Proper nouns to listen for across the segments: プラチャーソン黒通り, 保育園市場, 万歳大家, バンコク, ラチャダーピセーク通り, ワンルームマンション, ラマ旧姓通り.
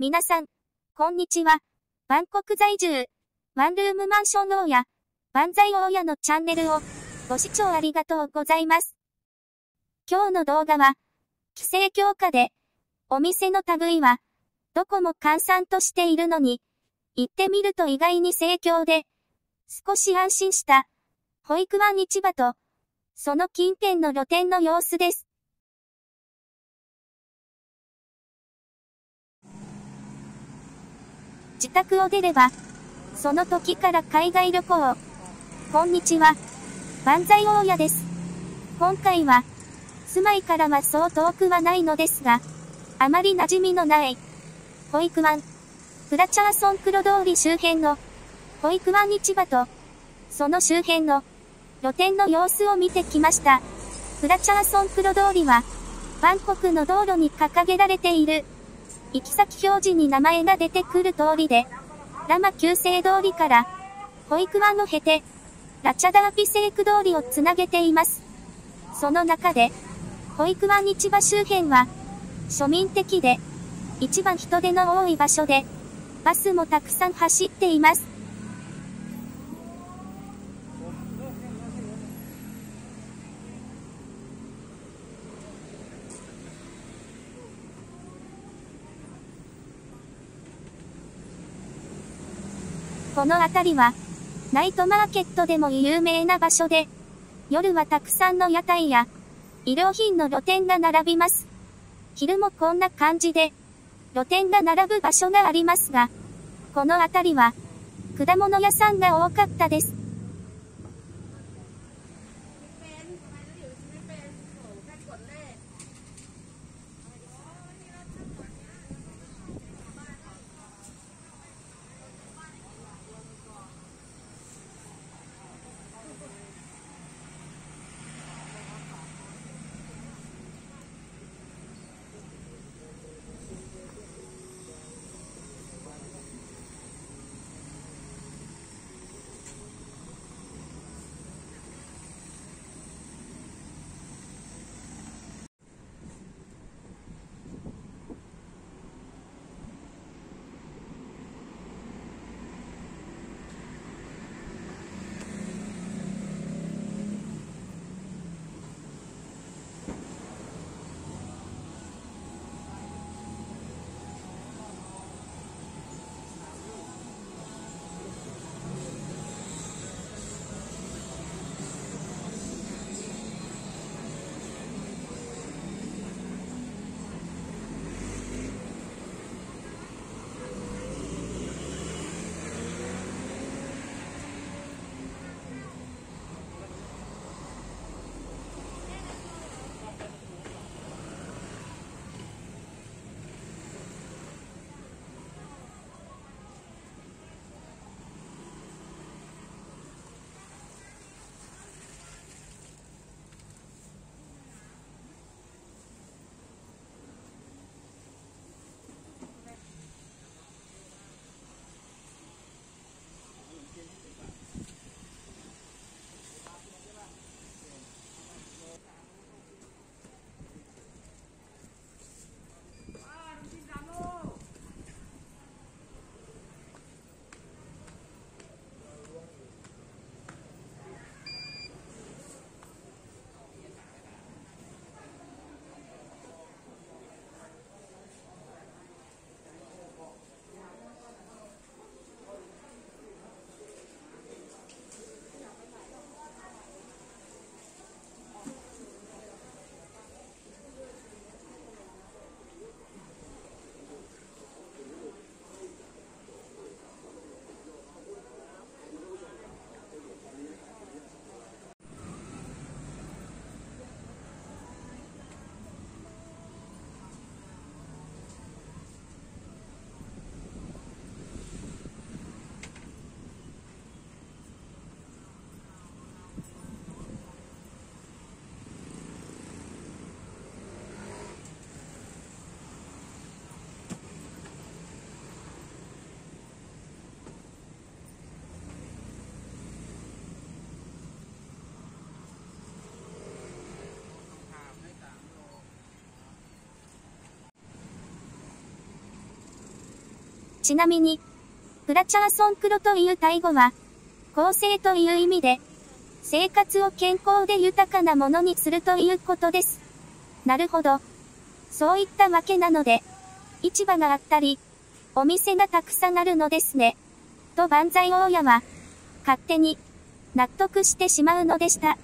皆さん、こんにちは。バンコク在住、ワンルームマンション大家、万歳大家のチャンネルをご視聴ありがとうございます。今日の動画は、規制強化で、お店の類は、どこも閑散としているのに、行ってみると意外に盛況で、少し安心した、保育園市場と、その近辺の露店の様子です。自宅を出れば、その時から海外旅行。こんにちは。万歳大家です。今回は、住まいからはそう遠くはないのですが、あまり馴染みのない、保育園、プラチャーソン黒通り周辺の、保育園市場と、その周辺の、露店の様子を見てきました。プラチャーソン黒通りは、バンコクの道路に掲げられている。行き先表示に名前が出てくる通りで、ラマ旧姓通りから、保育園を経て、ラチャダーピセーク通りをつなげています。その中で、保育園市場周辺は、庶民的で、一番人出の多い場所で、バスもたくさん走っています。この辺りは、ナイトマーケットでも有名な場所で、夜はたくさんの屋台や、衣料品の露店が並びます。昼もこんな感じで、露店が並ぶ場所がありますが、この辺りは、果物屋さんが多かったです。ちなみに、プラチャーソンクロというタイ語は、公正という意味で、生活を健康で豊かなものにするということです。なるほど。そういったわけなので、市場があったり、お店がたくさんあるのですね。と万歳大家は、勝手に、納得してしまうのでした。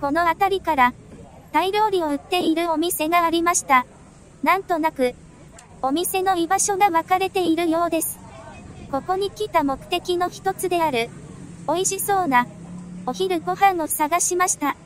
この辺りから、タイ料理を売っているお店がありました。なんとなく、お店の居場所が分かれているようです。ここに来た目的の一つである、美味しそうな、お昼ご飯を探しました。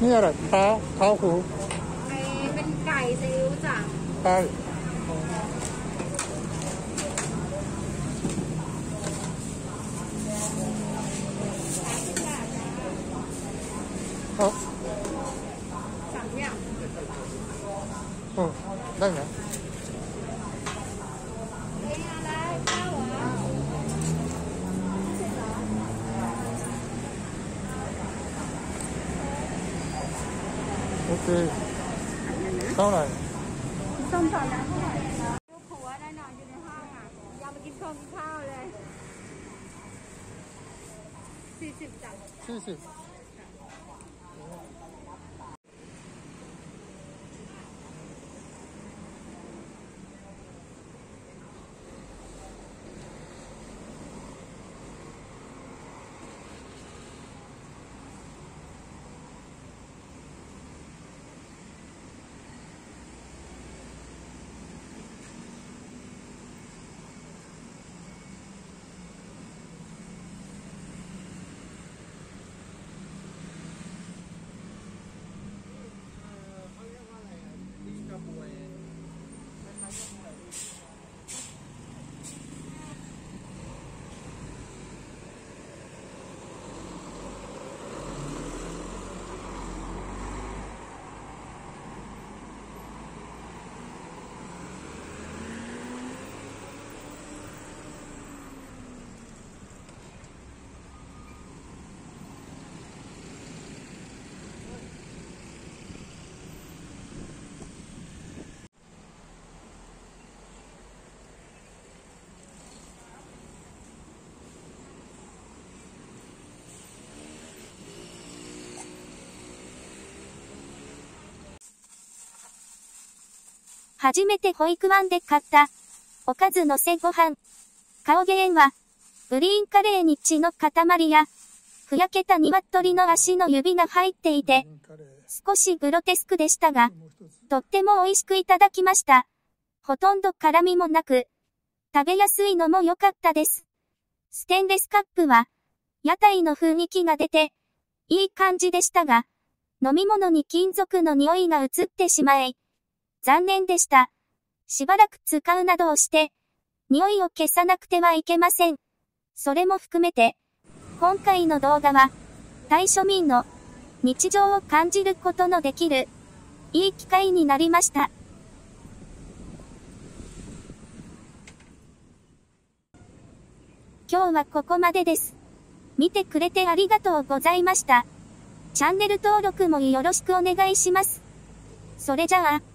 นี่อะไรเท้าหูเป็นไก่ซีอิ๊วจ้ะไก่ครับสามอย่างได้ไหมเท่าไหร่ส้มตำนะเท่าไหร่ลูกผัวได้นอนอยู่ในห้องอ่ะอยากไปกินข้าวเลย40จ้ะ40初めて保育園で買った、おかずのせご飯。顔芸は、グリーンカレーに血の塊や、ふやけた鶏の足の指が入っていて、少しグロテスクでしたが、とっても美味しくいただきました。ほとんど辛みもなく、食べやすいのも良かったです。ステンレスカップは、屋台の雰囲気が出て、いい感じでしたが、飲み物に金属の匂いが移ってしまい、残念でした。しばらく使うなどをして、匂いを消さなくてはいけません。それも含めて、今回の動画は、大庶民の日常を感じることのできる、いい機会になりました。今日はここまでです。見てくれてありがとうございました。チャンネル登録もよろしくお願いします。それじゃあ。